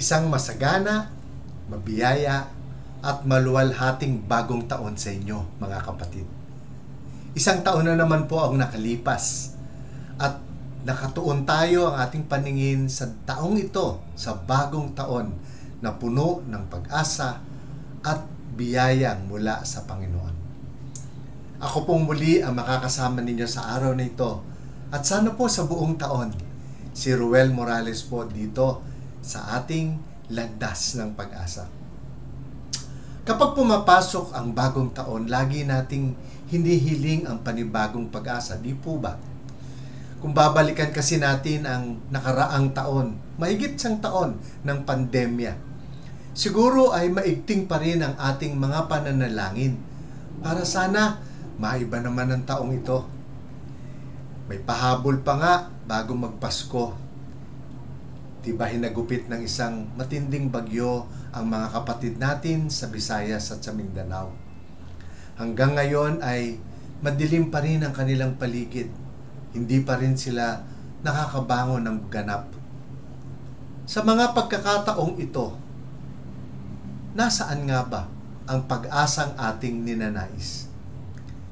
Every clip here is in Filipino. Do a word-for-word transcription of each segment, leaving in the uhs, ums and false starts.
Isang masagana, mabiyaya, at maluwalhating bagong taon sa inyo, mga kapatid. Isang taon na naman po ang nakalipas at nakatuon tayo ang ating paningin sa taong ito, sa bagong taon na puno ng pag-asa at biyayang mula sa Panginoon. Ako pong muli ang makakasama ninyo sa araw na ito at sana po sa buong taon, si Ruel Morales po dito sa ating landas ng pag-asa. Kapag pumapasok ang bagong taon, lagi nating hinihiling ang panibagong pag-asa, di po ba? Kung babalikan kasi natin ang nakaraang taon, mahigit isang taon ng pandemya, siguro ay maigting pa rin ang ating mga pananalangin para sana maiba naman ang taong ito. May pahabol pa nga bago magpasko. Tiba hinagupit ng isang matinding bagyo ang mga kapatid natin sa Visayas at sa Mindanao. Hanggang ngayon ay madilim pa rin ang kanilang paligid. Hindi pa rin sila nakakabangon ng ganap. Sa mga pagkakataong ito, nasaan nga ba ang pag-asang ating ninanais?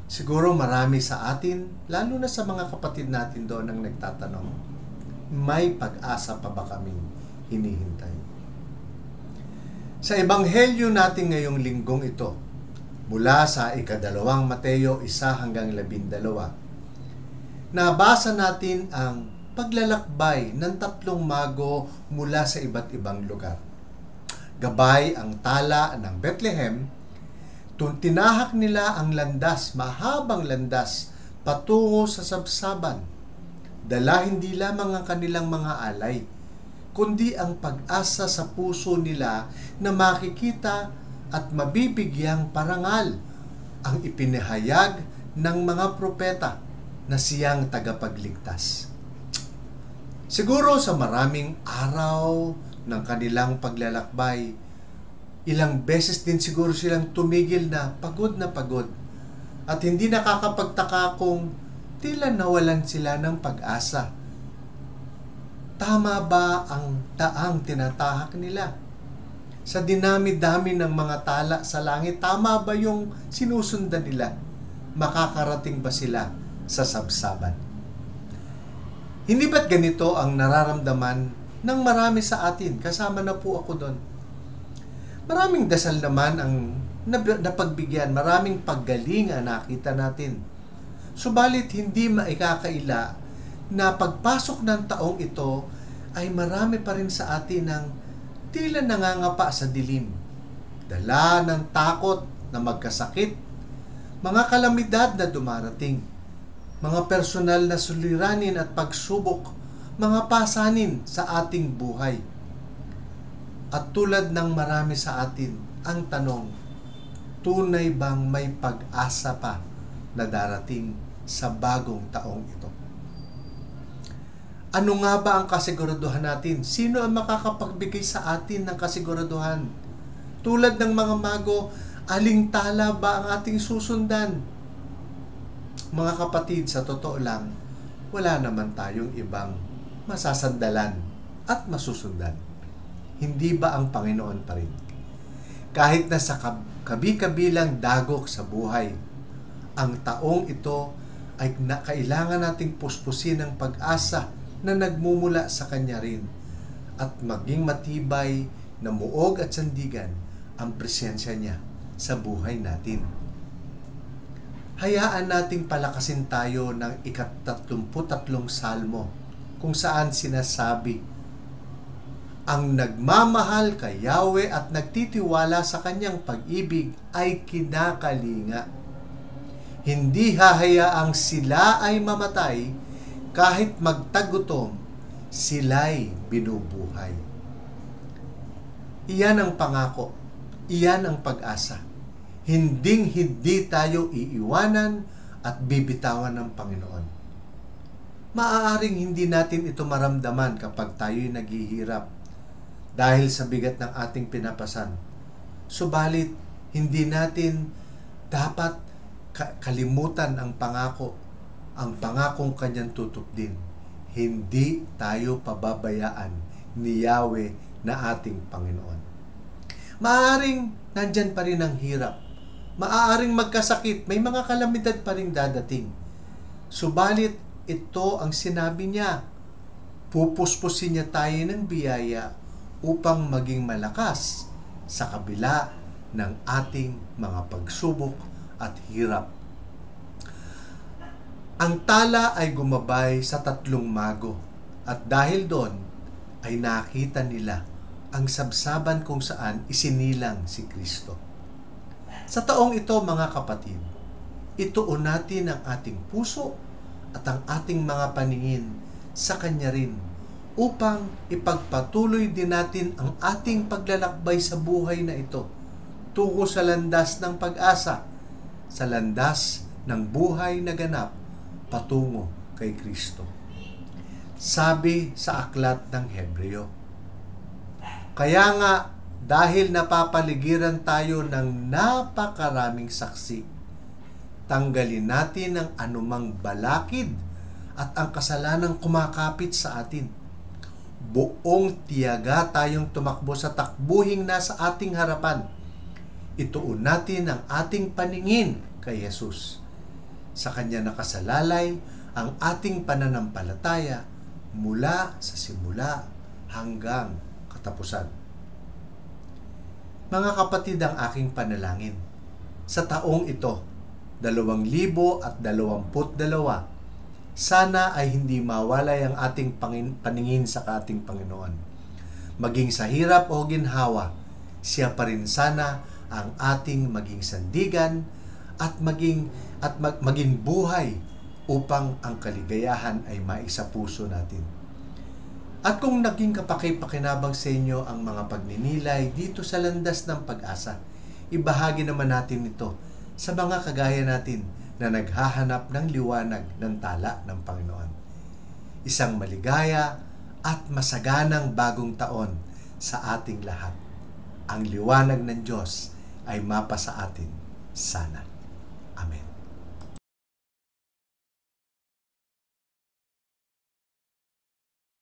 Siguro marami sa atin, lalo na sa mga kapatid natin doon ang nagtatanong, may pag-asa pa ba kaming hinihintay? Sa Ebanghelyo natin ngayong linggong ito, mula sa ikadalawang Mateo isa hanggang labindalawa, nabasa natin ang paglalakbay ng tatlong mago mula sa iba't ibang lugar. Gabay ang tala ng Bethlehem, tinahak nila ang landas, mahabang landas, patungo sa sabsaban. Dala hindi lamang ang kanilang mga alay, kundi ang pag-asa sa puso nila na makikita at mabibigyang parangal ang ipinahayag ng mga propeta na siyang tagapagligtas. Siguro sa maraming araw ng kanilang paglalakbay, ilang beses din siguro silang tumigil na pagod na pagod at hindi nakakapagtaka kung tila nawalan sila ng pag-asa. Tama ba ang daang tinatahak nila? Sa dinami-dami ng mga tala sa langit, tama ba yung sinusundan nila? Makakarating ba sila sa sabsaban? Hindi ba't ganito ang nararamdaman ng marami sa atin? Kasama na po ako doon. Maraming dasal naman ang napagbigyan, maraming paggaling ang nakita natin. Subalit hindi maikakaila na pagpasok ng taong ito ay marami pa rin sa atin ang tila nangangapa sa dilim. Dala ng takot na magkasakit, mga kalamidad na dumarating, mga personal na suliranin at pagsubok, mga pasanin sa ating buhay. At tulad ng marami sa atin, ang tanong, tunay bang may pag-asa pa na darating sa bagong taong ito? Ano nga ba ang kasiguraduhan natin? Sino ang makakapagbigay sa atin ng kasiguraduhan? Tulad ng mga mago, aling tala ba ang ating susundan? Mga kapatid, sa totoo lang, wala naman tayong ibang masasandalan at masusundan. Hindi ba ang Panginoon pa rin? Kahit na sa kabi-kabilang dagok sa buhay, ang taong ito ay kailangan nating puspusin ng pag-asa na nagmumula sa Kanya rin at maging matibay na muog at sandigan ang presensya Niya sa buhay natin. Hayaan nating palakasin tayo ng ikatatlumput tatlong salmo kung saan sinasabi, ang nagmamahal kay Yahweh at nagtitiwala sa Kanyang pag-ibig ay kinakalinga. Hindi hahayaang sila ay mamatay, kahit magtagutom, sila'y binubuhay. Iyan ang pangako, iyan ang pag-asa. Hinding hindi tayo iiwanan at bibitawan ng Panginoon. Maaaring hindi natin ito maramdaman kapag tayo'y naghihirap dahil sa bigat ng ating pinapasan. Subalit, hindi natin dapat kalimutan ang pangako, ang pangakong Kanyang tutupdin. Hindi tayo pababayaan ni Yahweh na ating Panginoon. Maaaring nandyan pa rin ang hirap. Maaaring magkasakit. May mga kalamidad pa rin dadating. Subalit, ito ang sinabi niya. Pupuspusin niya tayo ng biyaya upang maging malakas sa kabila ng ating mga pagsubok at hirap. Ang tala ay gumabay sa tatlong mago at dahil doon ay nakita nila ang sabsaban kung saan isinilang si Kristo. Sa taong ito mga kapatid, ituon natin ang ating puso at ang ating mga paningin sa Kanya rin upang ipagpatuloy din natin ang ating paglalakbay sa buhay na ito tungo sa landas ng pag-asa, sa landas ng buhay na ganap patungo kay Kristo. Sabi sa aklat ng Hebreyo, kaya nga dahil napapaligiran tayo ng napakaraming saksi, tanggalin natin ang anumang balakid at ang kasalanang kumakapit sa atin. Buong tiyaga tayong tumakbo sa takbuhing nasa ating harapan. Ituon natin ang ating paningin kay Yesus. Sa Kanya nakasalalay ang ating pananampalataya mula sa simula hanggang katapusan. Mga kapatid, ang aking panalangin, sa taong ito, dalawang libo at dalawampu't dalawa, sana ay hindi mawalay ang ating paningin sa ating Panginoon. Maging sa hirap o ginhawa, siya pa rin sana ang ating maging sandigan at maging at mag, maging buhay upang ang kaligayahan ay maisapuso natin. At kung naging kapaki-pakinabang sa inyo ang mga pagninilay dito sa landas ng pag-asa, ibahagi naman natin ito sa mga kagaya natin na naghahanap ng liwanag ng tala ng Panginoon. Isang maligaya at masaganang bagong taon sa ating lahat. Ang liwanag ng Diyos ay mapasa atin sana. Amen.